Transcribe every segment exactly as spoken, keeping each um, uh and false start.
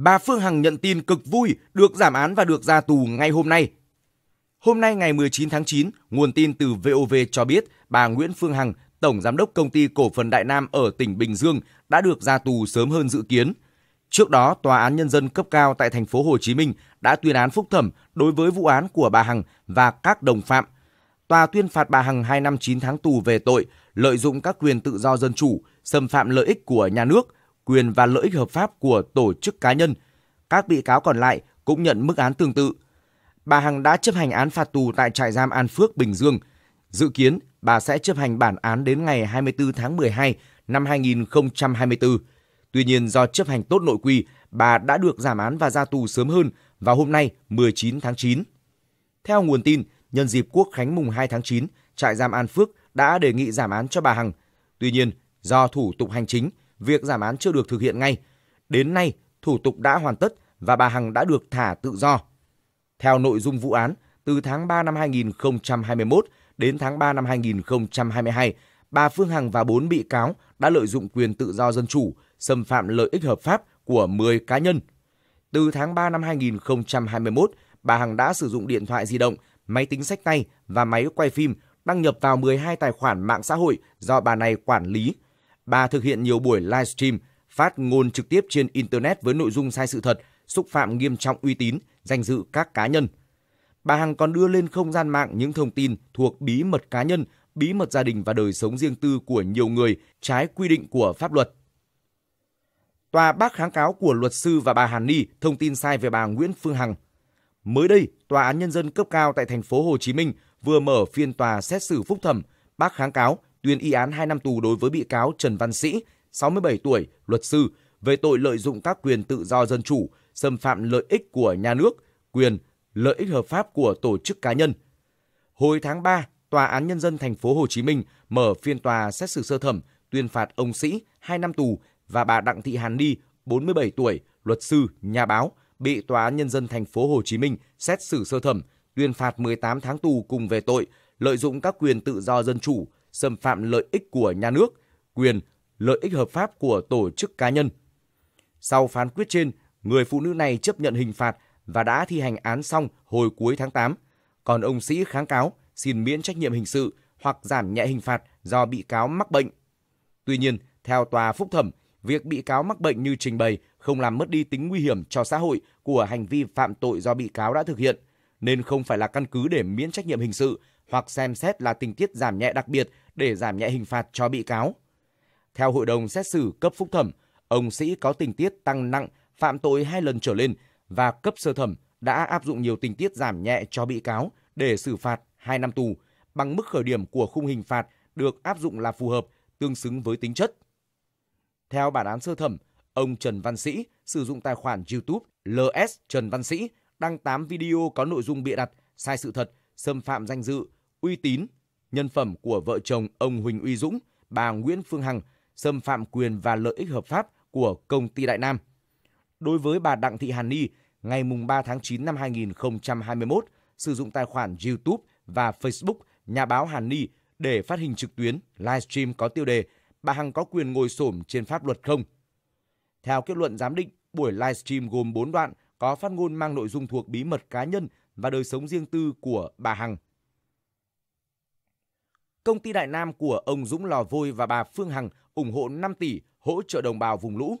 Bà Phương Hằng nhận tin cực vui được giảm án và được ra tù ngay hôm nay. Hôm nay ngày mười chín tháng chín, nguồn tin từ vê o vê cho biết bà Nguyễn Phương Hằng, Tổng Giám đốc Công ty Cổ phần Đại Nam ở tỉnh Bình Dương đã được ra tù sớm hơn dự kiến. Trước đó, Tòa án Nhân dân cấp cao tại thành phố Hồ Chí Minh đã tuyên án phúc thẩm đối với vụ án của bà Hằng và các đồng phạm. Tòa tuyên phạt bà Hằng hai năm chín tháng tù về tội lợi dụng các quyền tự do dân chủ, xâm phạm lợi ích của nhà nước, quyền và lợi ích hợp pháp của tổ chức cá nhân. Các bị cáo còn lại cũng nhận mức án tương tự. Bà Hằng đã chấp hành án phạt tù tại trại giam An Phước, Bình Dương. Dự kiến, bà sẽ chấp hành bản án đến ngày hai mươi tư tháng mười hai năm hai nghìn không trăm hai mươi tư. Tuy nhiên, do chấp hành tốt nội quy, bà đã được giảm án và ra tù sớm hơn vào hôm nay mười chín tháng chín. Theo nguồn tin, nhân dịp Quốc khánh mùng hai tháng chín, trại giam An Phước đã đề nghị giảm án cho bà Hằng. Tuy nhiên, do thủ tục hành chính, việc giảm án chưa được thực hiện ngay. Đến nay, thủ tục đã hoàn tất và bà Hằng đã được thả tự do. Theo nội dung vụ án, từ tháng ba năm hai nghìn không trăm hai mươi mốt đến tháng ba năm hai nghìn không trăm hai mươi hai, bà Phương Hằng và bốn bị cáo đã lợi dụng quyền tự do dân chủ, xâm phạm lợi ích hợp pháp của mười cá nhân. Từ tháng ba năm hai nghìn không trăm hai mươi mốt, bà Hằng đã sử dụng điện thoại di động, máy tính xách tay và máy quay phim đăng nhập vào mười hai tài khoản mạng xã hội do bà này quản lý. Bà thực hiện nhiều buổi livestream, phát ngôn trực tiếp trên Internet với nội dung sai sự thật, xúc phạm nghiêm trọng uy tín, danh dự các cá nhân. Bà Hằng còn đưa lên không gian mạng những thông tin thuộc bí mật cá nhân, bí mật gia đình và đời sống riêng tư của nhiều người, trái quy định của pháp luật. Tòa bác kháng cáo của luật sư và bà Hàn Ni thông tin sai về bà Nguyễn Phương Hằng. Mới đây, Tòa án Nhân dân cấp cao tại thành phố Hồ Chí Minh vừa mở phiên tòa xét xử phúc thẩm bác kháng cáo tuyên y án hai năm tù đối với bị cáo Trần Văn Sĩ, sáu mươi bảy tuổi, luật sư, về tội lợi dụng các quyền tự do dân chủ, xâm phạm lợi ích của nhà nước, quyền, lợi ích hợp pháp của tổ chức cá nhân. Hồi tháng ba, Tòa án Nhân dân thành phố Hồ Chí Minh mở phiên tòa xét xử sơ thẩm tuyên phạt ông Sĩ hai năm tù và bà Đặng Thị Hàn Ni, bốn mươi bảy tuổi, luật sư, nhà báo, bị Tòa án Nhân dân thành phố Hồ Chí Minh xét xử sơ thẩm tuyên phạt mười tám tháng tù cùng về tội lợi dụng các quyền tự do dân chủ, xâm phạm lợi ích của nhà nước, quyền, lợi ích hợp pháp của tổ chức cá nhân. Sau phán quyết trên, người phụ nữ này chấp nhận hình phạt và đã thi hành án xong hồi cuối tháng tám. Còn ông Sĩ kháng cáo xin miễn trách nhiệm hình sự hoặc giảm nhẹ hình phạt do bị cáo mắc bệnh. Tuy nhiên, theo tòa phúc thẩm, việc bị cáo mắc bệnh như trình bày không làm mất đi tính nguy hiểm cho xã hội của hành vi phạm tội do bị cáo đã thực hiện, nên không phải là căn cứ để miễn trách nhiệm hình sự hoặc xem xét là tình tiết giảm nhẹ đặc biệt để giảm nhẹ hình phạt cho bị cáo. Theo hội đồng xét xử cấp phúc thẩm, ông Sĩ có tình tiết tăng nặng phạm tội hai lần trở lên và cấp sơ thẩm đã áp dụng nhiều tình tiết giảm nhẹ cho bị cáo để xử phạt hai năm tù bằng mức khởi điểm của khung hình phạt được áp dụng là phù hợp, tương xứng với tính chất. Theo bản án sơ thẩm, ông Trần Văn Sĩ sử dụng tài khoản YouTube lờ ét Trần Văn Sĩ đăng tám video có nội dung bịa đặt, sai sự thật, xâm phạm danh dự, uy tín, nhân phẩm của vợ chồng ông Huỳnh Uy Dũng, bà Nguyễn Phương Hằng, xâm phạm quyền và lợi ích hợp pháp của Công ty Đại Nam. Đối với bà Đặng Thị Hàn Ni, ngày ba tháng chín năm hai nghìn không trăm hai mươi mốt, sử dụng tài khoản YouTube và Facebook nhà báo Hàn Ni để phát hình trực tuyến, livestream có tiêu đề "Bà Hằng có quyền ngồi xổm trên pháp luật không?". Theo kết luận giám định, buổi livestream gồm bốn đoạn có phát ngôn mang nội dung thuộc bí mật cá nhân và đời sống riêng tư của bà Hằng. Công ty Đại Nam của ông Dũng Lò Vôi và bà Phương Hằng ủng hộ năm tỷ hỗ trợ đồng bào vùng lũ.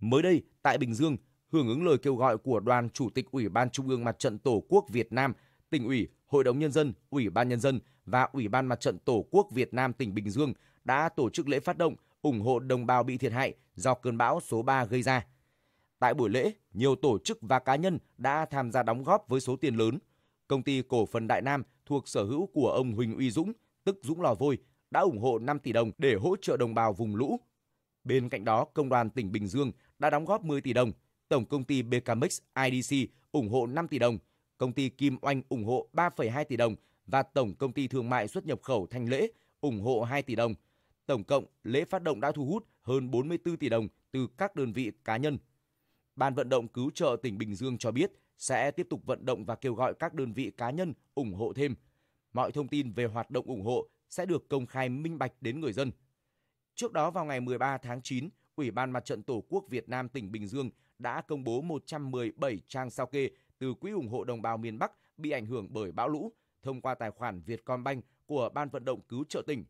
Mới đây, tại Bình Dương, hưởng ứng lời kêu gọi của Đoàn Chủ tịch Ủy ban Trung ương Mặt trận Tổ quốc Việt Nam, Tỉnh ủy, Hội đồng Nhân dân, Ủy ban Nhân dân và Ủy ban Mặt trận Tổ quốc Việt Nam tỉnh Bình Dương đã tổ chức lễ phát động ủng hộ đồng bào bị thiệt hại do cơn bão số ba gây ra. Tại buổi lễ, nhiều tổ chức và cá nhân đã tham gia đóng góp với số tiền lớn. Công ty Cổ phần Đại Nam thuộc sở hữu của ông Huỳnh Uy Dũng, tức Dũng Lò Vôi, đã ủng hộ năm tỷ đồng để hỗ trợ đồng bào vùng lũ. Bên cạnh đó, Công đoàn tỉnh Bình Dương đã đóng góp mười tỷ đồng, Tổng công ty Becamex i đê xê ủng hộ năm tỷ đồng, Công ty Kim Oanh ủng hộ ba phẩy hai tỷ đồng và Tổng công ty Thương mại xuất nhập khẩu Thanh Lễ ủng hộ hai tỷ đồng. Tổng cộng, lễ phát động đã thu hút hơn bốn mươi tư tỷ đồng từ các đơn vị cá nhân. Ban vận động cứu trợ tỉnh Bình Dương cho biết sẽ tiếp tục vận động và kêu gọi các đơn vị cá nhân ủng hộ thêm. Mọi thông tin về hoạt động ủng hộ sẽ được công khai minh bạch đến người dân. Trước đó vào ngày mười ba tháng chín, Ủy ban Mặt trận Tổ quốc Việt Nam tỉnh Bình Dương đã công bố một trăm mười bảy trang sao kê từ quỹ ủng hộ đồng bào miền Bắc bị ảnh hưởng bởi bão lũ thông qua tài khoản Việt Con Banh của Ban vận động cứu trợ tỉnh.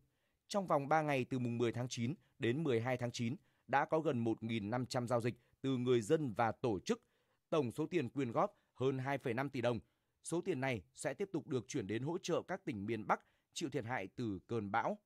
Trong vòng ba ngày từ mùng mười tháng chín đến mười hai tháng chín đã có gần một nghìn năm trăm giao dịch từ người dân và tổ chức. Tổng số tiền quyên góp hơn hai phẩy năm tỷ đồng. Số tiền này sẽ tiếp tục được chuyển đến hỗ trợ các tỉnh miền Bắc chịu thiệt hại từ cơn bão.